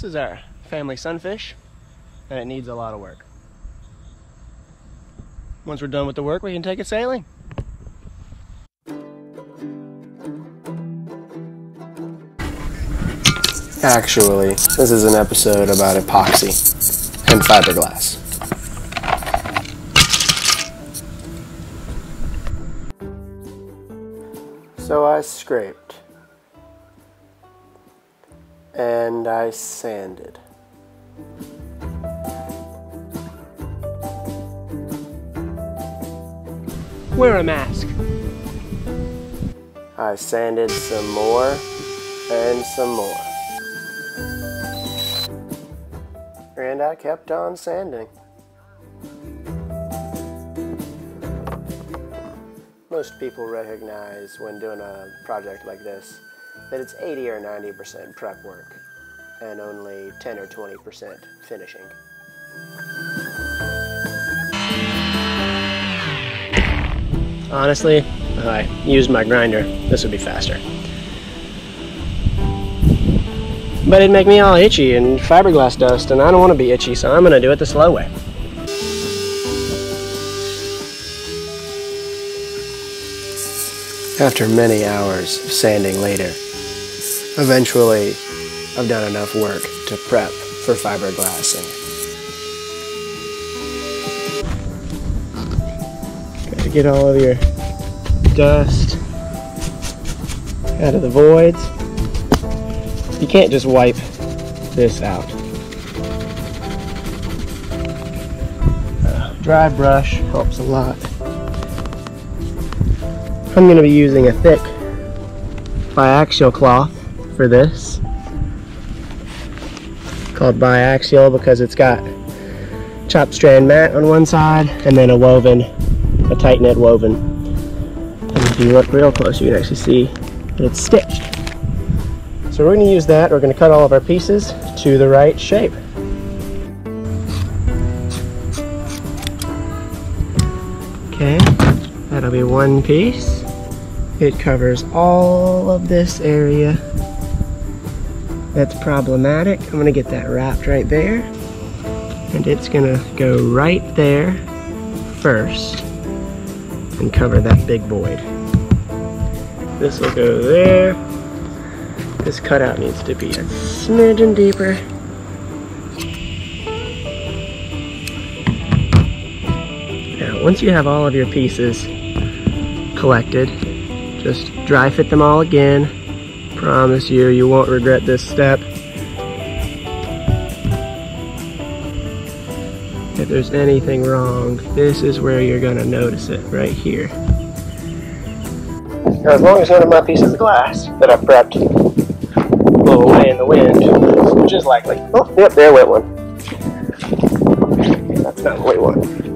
This is our family sunfish, and it needs a lot of work. Once we're done with the work, we can take it sailing. Actually, this is an episode about epoxy and fiberglass. So I scraped and I sanded. Wear a mask. I sanded some more and some more. And I kept on sanding. Most people recognize when doing a project like this that it's 80 or 90% prep work and only 10 or 20% finishing. Honestly, if I used my grinder, this would be faster. But it'd make me all itchy and fiberglass dust, and I don't want to be itchy, so I'm going to do it the slow way. After many hours of sanding later, eventually I've done enough work to prep for fiberglassing. Gotta get all of your dust out of the voids. You can't just wipe this out. Dry brush helps a lot. I'm going to be using a thick biaxial cloth for this. It's called biaxial because it's got chopped strand mat on one side and then a woven, a tight knit woven. And if you look real close, you can actually see that it's stitched. So we're going to use that. We're going to cut all of our pieces to the right shape. Okay, that'll be one piece. It covers all of this area. That's problematic. I'm going to get that wrapped right there. And it's going to go right there first and cover that big void. This will go there. This cutout needs to be a smidgen deeper. Now, once you have all of your pieces collected, just dry fit them all again. Promise you, you won't regret this step. If there's anything wrong, this is where you're gonna notice it, right here. Now, as long as one of my pieces of glass that I prepped blow away in the wind, which is likely. Oh, yep, there went one. That's not the way one.